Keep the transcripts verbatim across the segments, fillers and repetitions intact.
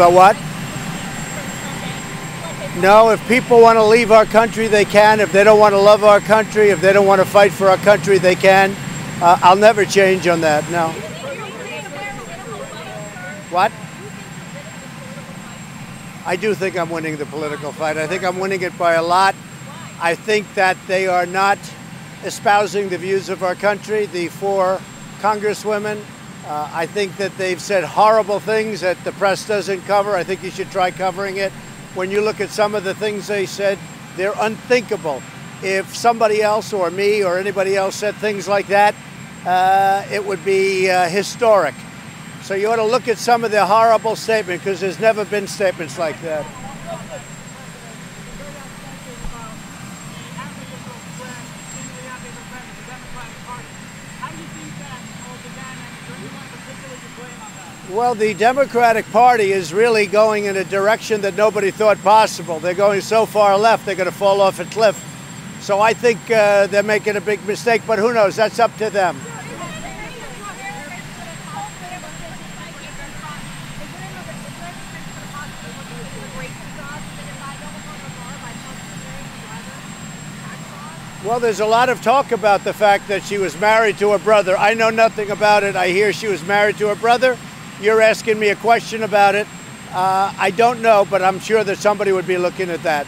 About what? No, if people want to leave our country, they can. If they don't want to love our country, if they don't want to fight for our country, they can. Uh, I'll never change on that, no. What? I do think I'm winning the political fight. I think I'm winning it by a lot. I think that they are not espousing the views of our country, the four congresswomen. Uh, I think that they've said horrible things that the press doesn't cover. I think you should try covering it. When you look at some of the things they said, they're unthinkable. If somebody else or me or anybody else said things like that, uh, it would be uh, historic. So you ought to look at some of the horrible statements, because there's never been statements like that. Well, the Democratic Party is really going in a direction that nobody thought possible. They're going so far left, they're going to fall off a cliff. So I think uh, they're making a big mistake, but who knows? That's up to them. Well, there's a lot of talk about the fact that she was married to her brother. I know nothing about it. I hear she was married to her brother. You're asking me a question about it. Uh, I don't know, but I'm sure that somebody would be looking at that.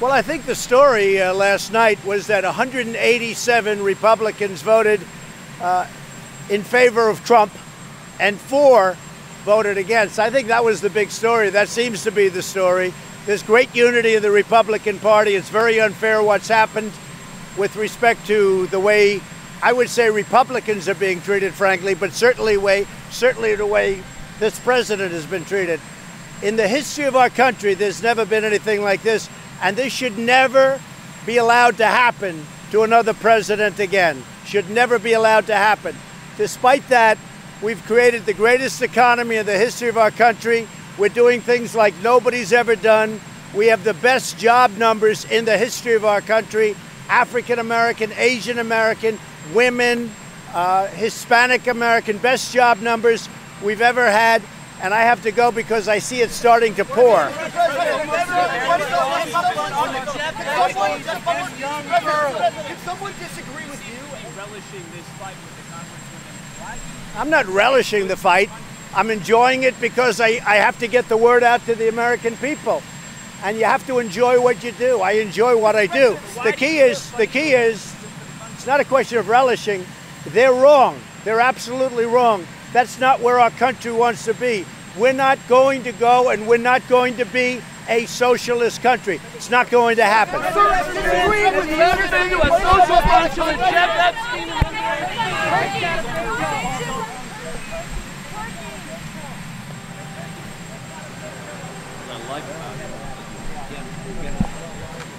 Well, I think the story uh, last night was that one hundred eighty-seven Republicans voted uh, in favor of Trump and four voted against. I think that was the big story. That seems to be the story. There's great unity in the Republican Party. It's very unfair what's happened with respect to the way, I would say, Republicans are being treated, frankly, but certainly way, certainly the way this president has been treated. In the history of our country, there's never been anything like this, and this should never be allowed to happen to another president again. Should never be allowed to happen. Despite that, we've created the greatest economy in the history of our country. We're doing things like nobody's ever done. We have the best job numbers in the history of our country. African American, Asian American, women, uh, Hispanic American, best job numbers we've ever had. And I have to go because I see it starting to pour. If someone disagrees with you and relishing this fight with the congresswoman, why do you? I'm not relishing the fight. I'm enjoying it because I, I have to get the word out to the American people. And you have to enjoy what you do. I enjoy what I do. The key is, the key is, it's not a question of relishing. They're wrong. They're absolutely wrong. That's not where our country wants to be. We're not going to go, and we're not going to be a socialist country. It's not going to happen. I like that.